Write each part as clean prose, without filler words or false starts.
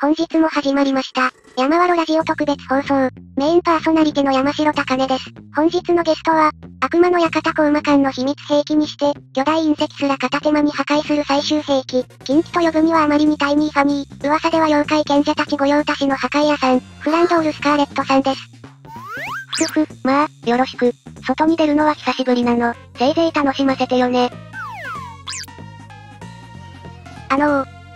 本日も始まりました。ヤマワロラジオ特別放送。メインパーソナリティの山城高音です。本日のゲストは、悪魔の館コウマ館の秘密兵器にして、巨大隕石すら片手間に破壊する最終兵器。禁忌と呼ぶにはあまりにタイニーファニー。噂では妖怪賢者たち御用達の破壊屋さん、フランドール・スカーレットさんです。ふふ、まあ、よろしく。外に出るのは久しぶりなの。せいぜい楽しませてよね。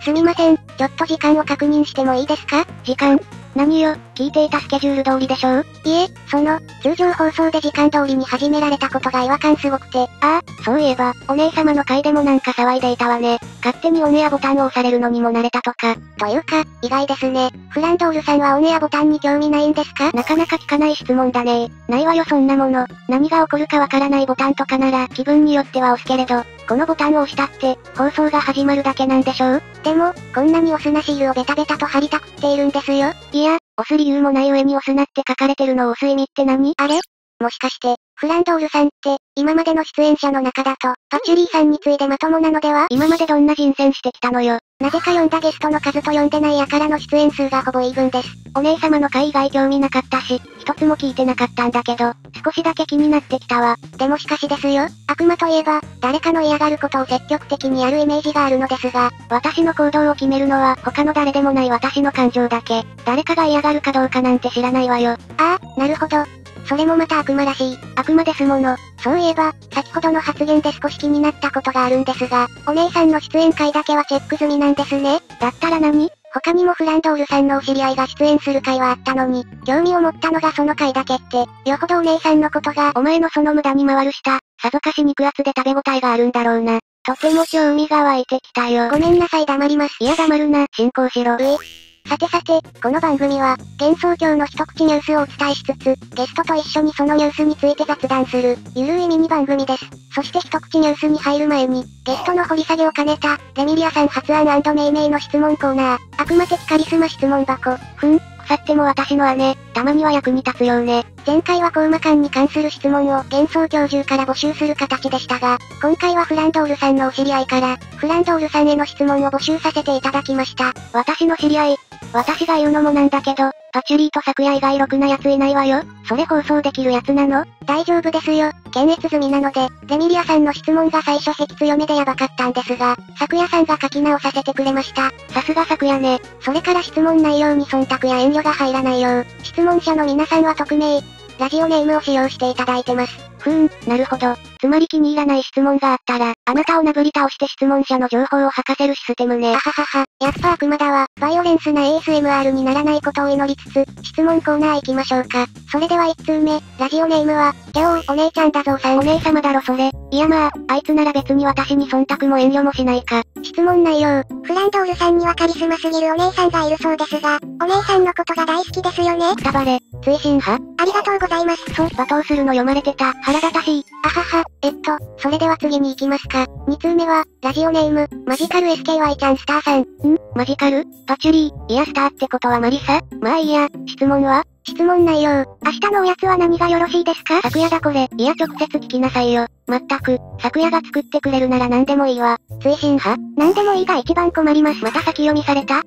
すみません、ちょっと時間を確認してもいいですか？時間？何よ、聞いていたスケジュール通りでしょう？いえ、通常放送で時間通りに始められたことが違和感すごくて。ああ、そういえば、お姉様の回でもなんか騒いでいたわね。勝手にオンエアボタンを押されるのにも慣れたとか。というか、意外ですね。フランドールさんはオンエアボタンに興味ないんですか？なかなか聞かない質問だね。ないわよそんなもの。何が起こるかわからないボタンとかなら気分によっては押すけれど。このボタンを押したって、放送が始まるだけなんでしょう？でも、こんなに押すなシールをベタベタと貼りたくっているんですよ。いや、押す理由もない上に押すなって書かれてるのを押す意味って何？あれ？もしかして、フランドールさんって、今までの出演者の中だと、パチュリーさんに次いでまともなのでは？今までどんな人選してきたのよ。なぜか呼んだゲストの数と呼んでないやからの出演数がほぼイーブンです。お姉様の回以外興味なかったし、一つも聞いてなかったんだけど、少しだけ気になってきたわ。でもしかしですよ、悪魔といえば、誰かの嫌がることを積極的にやるイメージがあるのですが、私の行動を決めるのは他の誰でもない私の感情だけ、誰かが嫌がるかどうかなんて知らないわよ。ああ、なるほど。それもまた悪魔らしい。悪魔ですもの。そういえば、先ほどの発言で少し気になったことがあるんですが、お姉さんの出演回だけはチェック済みなんですね。だったら何？他にもフランドールさんのお知り合いが出演する回はあったのに、興味を持ったのがその回だけって、よほどお姉さんのことが、お前のその無駄に回る下、さぞかし肉厚で食べ応えがあるんだろうな。とても興味が湧いてきたよ。ごめんなさい、黙ります。いや黙るな、進行しろ。さてさて、この番組は、幻想郷の一口ニュースをお伝えしつつ、ゲストと一緒にそのニュースについて雑談する、ゆるいミニ番組です。そして一口ニュースに入る前に、ゲストの掘り下げを兼ねた、レミリアさん発案&命名の質問コーナー、悪魔的カリスマ質問箱。腐っても私の姉、たまには役に立つようね。前回はコウマ館に関する質問を幻想郷中から募集する形でしたが、今回はフランドールさんのお知り合いから、フランドールさんへの質問を募集させていただきました。私の知り合い、私が言うのもなんだけど、パチュリーと昨夜以外ろくなやついないわよ。それ放送できるやつなの？大丈夫ですよ。検閲済みなので、レミリアさんの質問が最初ヘキ強めでやばかったんですが、昨夜さんが書き直させてくれました。さすが昨夜ね。それから質問内容に忖度や遠慮が入らないよう、質問者の皆さんは匿名、ラジオネームを使用していただいてます。なるほど。つまり気に入らない質問があったら、あなたをなぶり倒して質問者の情報を吐かせるシステムね。あははは、やっぱ悪魔だわ。バイオレンスな ASMR にならないことを祈りつつ、質問コーナー行きましょうか。それでは1通目、ラジオネームは、ギャオー、お姉ちゃんだぞーさん。お姉様だろそれ。いやまあ、あいつなら別に私に忖度も遠慮もしないか。質問内容。フランドールさんにはカリスマすぎるお姉さんがいるそうですが、お姉さんのことが大好きですよね。くたばれ。追伸派？ありがとうございます。罵倒するの読まれてた。腹立たしい。あはは。それでは次に行きますか。2通目は、ラジオネーム、マジカル SKY ちゃんスターさん。マジカル？パチュリー、いやスターってことはマリサ？まあいいや、質問は？質問内容。明日のおやつは何がよろしいですか？昨夜だこれ。いや直接聞きなさいよ。まったく、昨夜が作ってくれるなら何でもいいわ。追伸派？何でもいいが一番困ります。また先読みされた？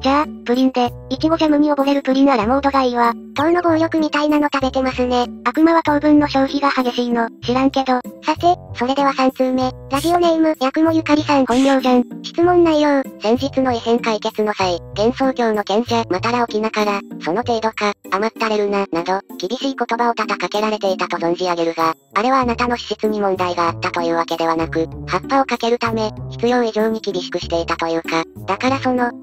じゃあ、プリンで、いちごジャムに溺れるプリンアラモードがいいわ。糖の暴力みたいなの食べてますね。悪魔は糖分の消費が激しいの、知らんけど。さて、それでは3通目。ラジオネーム、やくもゆかりさん。本名じゃん。質問内容。先日の異変解決の際、幻想郷の賢者、またら沖縄から、その程度か、甘ったれるな、など、厳しい言葉を叩かけられていたと存じ上げるが、あれはあなたの資質に問題があったというわけではなく、葉っぱをかけるため、必要以上に厳しくしていたというか、だから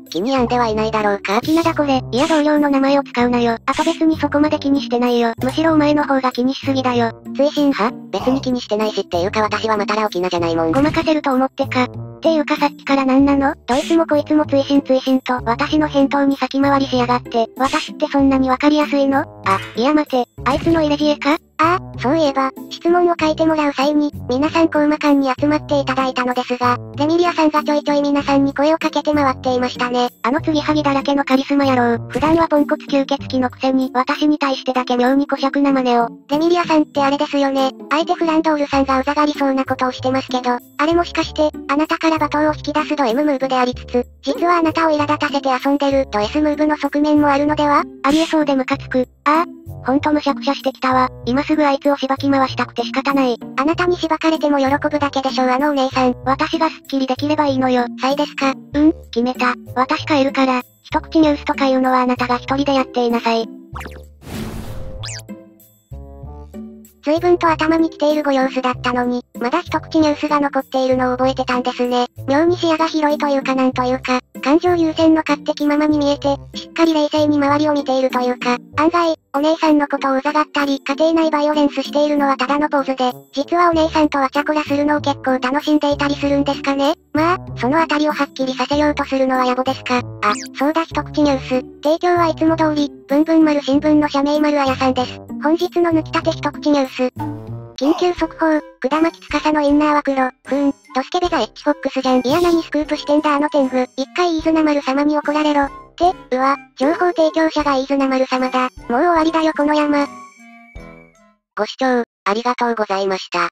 気に病んではいないだろうか。気なだこれ。いや同僚の名前を使うなよ。あと別にそこまで気にしてないよ。むしろお前の方が気にしすぎだよ。追伸派？別に気にしてないしっていうか私はまたらおきなじゃないもん。ごまかせると思ってか。っていうかさっきからなんなの？どいつもこいつも追伸追伸と私の返答に先回りしやがって。私ってそんなにわかりやすいの？あ、いや待て。あいつの入れ知恵か？ああ、そういえば、質問を書いてもらう際に、皆さん小馬館に集まっていただいたのですが、レミリアさんがちょいちょい皆さんに声をかけて回っていましたね。あの継ぎはぎだらけのカリスマ野郎、普段はポンコツ吸血鬼のくせに、私に対してだけ妙に小尺な真似を。レミリアさんってあれですよね。あえてフランドールさんがうざがりそうなことをしてますけど、あれもしかして、あなたから罵倒を引き出すド M ムーブでありつつ、実はあなたを苛立たせて遊んでると S ムーブの側面もあるのでは？ありえそうでムカつく。ああ。ほんとむしゃくしゃしてきたわ。今すぐあいつをしばき回したくて仕方ない。あなたにしばかれても喜ぶだけでしょうあのお姉さん。私がスッキリできればいいのよ。さいですか。うん、決めた。私帰るから、一口ニュースとか言うのはあなたが一人でやっていなさい。随分と頭に来ているご様子だったのに、まだ一口ニュースが残っているのを覚えてたんですね。妙に視野が広いというかなんというか、感情優先の勝手気ままに見えて、しっかり冷静に周りを見ているというか、案外、お姉さんのことをうざがったり、家庭内バイオレンスしているのはただのポーズで、実はお姉さんとはチャコラするのを結構楽しんでいたりするんですかね。まあ、そのあたりをはっきりさせようとするのは野暮ですか。あ、そうだ一口ニュース。提供はいつも通り、ぶんぶん丸新聞の社名丸あやさんです。本日の抜きたて一口ニュース。緊急速報、下巻司のインナーは黒。ふーん、ドスケベがエッチフォックスじゃん。いや何スクープしてんだあの天狗。一回飯綱丸様に怒られろ。って、うわ、情報提供者が飯綱丸様だ。もう終わりだよこの山。ご視聴、ありがとうございました。